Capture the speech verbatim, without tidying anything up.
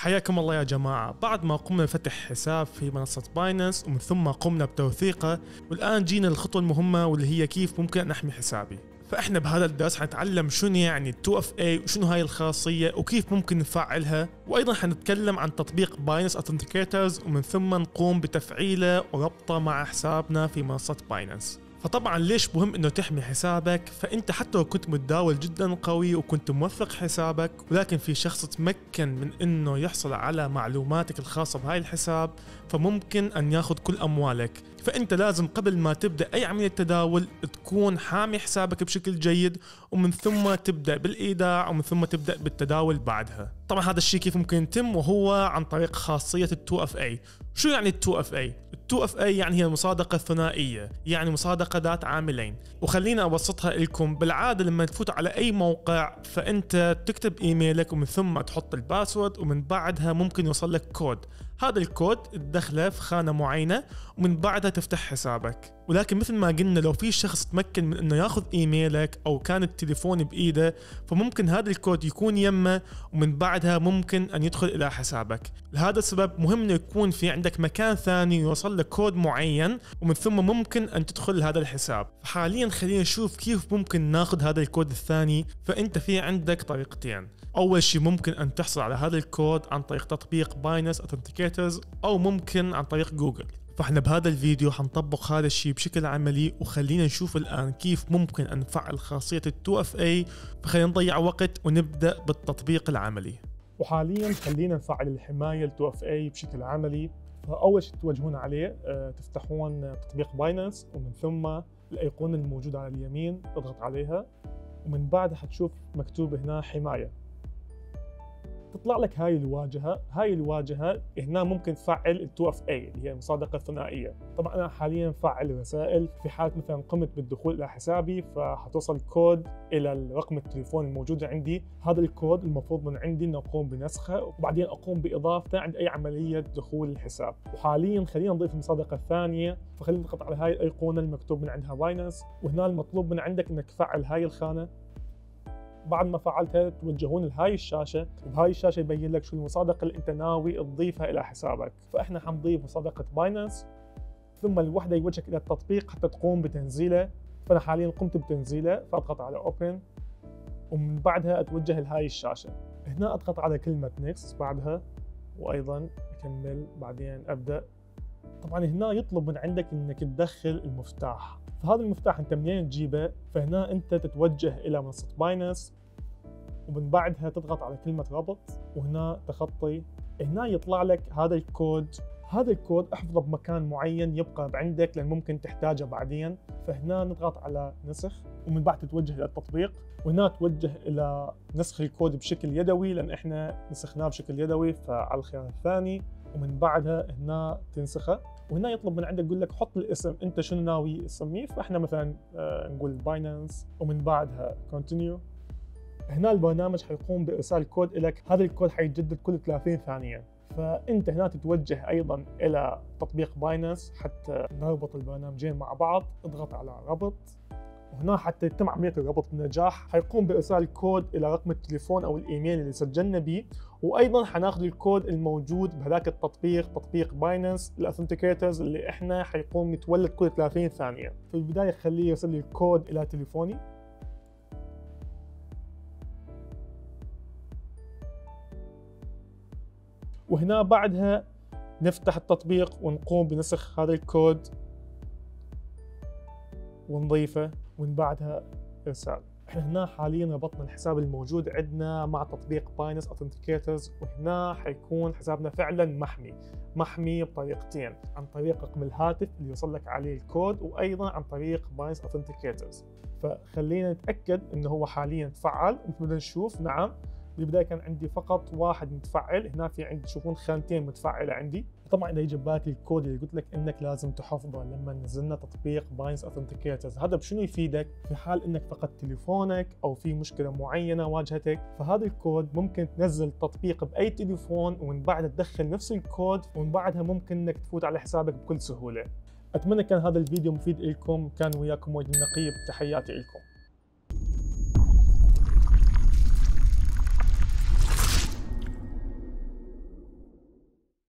حياكم الله يا جماعة. بعد ما قمنا بفتح حساب في منصة باينانس ومن ثم قمنا بتوثيقه، والآن جينا الخطوة المهمة واللي هي كيف ممكن أن أحمي حسابي. فإحنا بهذا الدرس حنتعلم شنو يعني تو إف إيه وشنو هاي الخاصية وكيف ممكن نفعلها، وأيضا حنتكلم عن تطبيق باينانس أوثنتيكيترز ومن ثم نقوم بتفعيله وربطه مع حسابنا في منصة باينانس. فطبعا ليش مهم انه تحمي حسابك؟ فانت حتى لو كنت متداول جدا قوي وكنت موثق حسابك، ولكن في شخص تمكن من انه يحصل على معلوماتك الخاصة بهاي الحساب، فممكن ان ياخذ كل اموالك. فانت لازم قبل ما تبدأ اي عملية تداول تكون حامي حسابك بشكل جيد، ومن ثم تبدأ بالايداع ومن ثم تبدأ بالتداول بعدها. طبعا هذا الشيء كيف ممكن يتم؟ وهو عن طريق خاصية ال2FA. شو يعني ال2FA؟ تو إف إيه يعني هي المصادقة الثنائية، يعني مصادقة ذات عاملين. وخلينا أبسطها لكم، بالعادة لما تفوت على أي موقع فأنت تكتب إيميلك ومن ثم تحط الباسورد، ومن بعدها ممكن يوصل لك كود. هذا الكود تدخله في خانة معينة ومن بعدها تفتح حسابك. ولكن مثل ما قلنا، لو في شخص تمكن من انه ياخذ ايميلك او كان التليفون بايده، فممكن هذا الكود يكون يمه ومن بعدها ممكن ان يدخل الى حسابك. لهذا السبب مهم انه يكون في عندك مكان ثاني يوصل لك كود معين ومن ثم ممكن ان تدخل لهذا الحساب. حاليا خلينا نشوف كيف ممكن ناخذ هذا الكود الثاني. فانت في عندك طريقتين، اول شيء ممكن ان تحصل على هذا الكود عن طريق تطبيق باينانس أوثنتيكيترز او ممكن عن طريق جوجل. فاحنا بهذا الفيديو حنطبق هذا الشيء بشكل عملي، وخلينا نشوف الآن كيف ممكن أن نفعل خاصية تو إف إيه. فخلينا نضيع وقت ونبدأ بالتطبيق العملي. وحاليا خلينا نفعل الحماية تو إف إيه بشكل عملي. فأول شيء تتوجهون عليه تفتحون تطبيق باينانس، ومن ثم الأيقونة الموجودة على اليمين تضغط عليها، ومن بعدها حتشوف مكتوب هنا حماية. تطلع لك هاي الواجهة، هاي الواجهة هنا ممكن تفعل ال تو إف إيه اللي هي المصادقة الثنائية. طبعا أنا حاليا مفعل رسائل، في حالة مثلا قمت بالدخول إلى حسابي فحتوصل كود إلى رقم التليفون الموجود عندي. هذا الكود المفروض من عندي إنه أقوم بنسخه وبعدين أقوم بإضافته عند أي عملية دخول الحساب. وحاليا خلينا نضيف المصادقة الثانية، فخلينا نضغط على هاي الأيقونة المكتوب من عندها باينانس، وهنا المطلوب من عندك إنك تفعل هاي الخانة. بعد ما فعلتها توجهون لهاي الشاشة، وبهاي الشاشة يبين لك شو المصادقة اللي انت ناوي تضيفها الى حسابك. فاحنا حنضيف مصادقة باينانس، ثم الوحدة يوجهك الى التطبيق حتى تقوم بتنزيله. فانا حاليا قمت بتنزيله، فاضغط على اوبن، ومن بعدها اتوجه لهاي الشاشة. هنا اضغط على كلمة نيكست بعدها، وايضا اكمل بعدين ابدأ. طبعا هنا يطلب من عندك انك تدخل المفتاح، فهذا المفتاح انت منين تجيبه؟ فهنا انت تتوجه الى منصة باينانس، ومن بعدها تضغط على كلمة ربط، وهنا تخطي. هنا يطلع لك هذا الكود، هذا الكود احفظه بمكان معين يبقى عندك لان ممكن تحتاجه بعدين. فهنا نضغط على نسخ، ومن بعد تتوجه الى التطبيق، وهنا توجه الى نسخ الكود بشكل يدوي لان احنا نسخناه بشكل يدوي، فعلى الخيار الثاني، ومن بعدها هنا تنسخه. وهنا يطلب من عندك يقول لك حط الاسم انت شنو ناوي تسميه، فاحنا مثلا نقول باينانس، ومن بعدها كونتينيو. هنا البرنامج حيقوم بارسال كود لك، هذا الكود حيتجدد كل ثلاثين ثانيه. فانت هنا تتوجه ايضا الى تطبيق باينانس حتى نربط البرنامجين مع بعض، اضغط على ربط، وهنا حتى يتم عمليه الربط بنجاح. حيقوم بارسال كود الى رقم التليفون او الايميل اللي سجلنا به، وايضا حناخذ الكود الموجود بهذاك التطبيق، تطبيق باينانس الاثنتيكيترز اللي احنا حيقوم يتولد كل ثلاثين ثانيه. في البدايه خليه يرسل لي الكود الى تليفوني، وهنا بعدها نفتح التطبيق ونقوم بنسخ هذا الكود ونضيفه، ومن بعدها ارسال. احنا هنا حاليا ربطنا الحساب الموجود عندنا مع تطبيق باينانس أوثنتيكيترز، وهنا حيكون حسابنا فعلا محمي. محمي بطريقتين، عن طريق رقم الهاتف اللي يوصل لك عليه الكود، وايضا عن طريق باينانس أوثنتيكيترز. فخلينا نتاكد انه هو حاليا تفعل، وبدنا نشوف. نعم، بالبدايه كان عندي فقط واحد متفعل، هنا في عندي تشوفون خانتين متفعله عندي. طبعا اذا يجيب بالك الكود اللي قلت لك انك لازم تحفظه لما نزلنا تطبيق باينانس أوثنتيكيترز، هذا بشنو يفيدك؟ في حال انك فقدت تليفونك او في مشكله معينه واجهتك، فهذا الكود ممكن تنزل التطبيق باي تليفون ومن بعدها تدخل نفس الكود، ومن بعدها ممكن انك تفوت على حسابك بكل سهوله. اتمنى كان هذا الفيديو مفيد لكم، كان وياكم وجد النقيب، تحياتي لكم.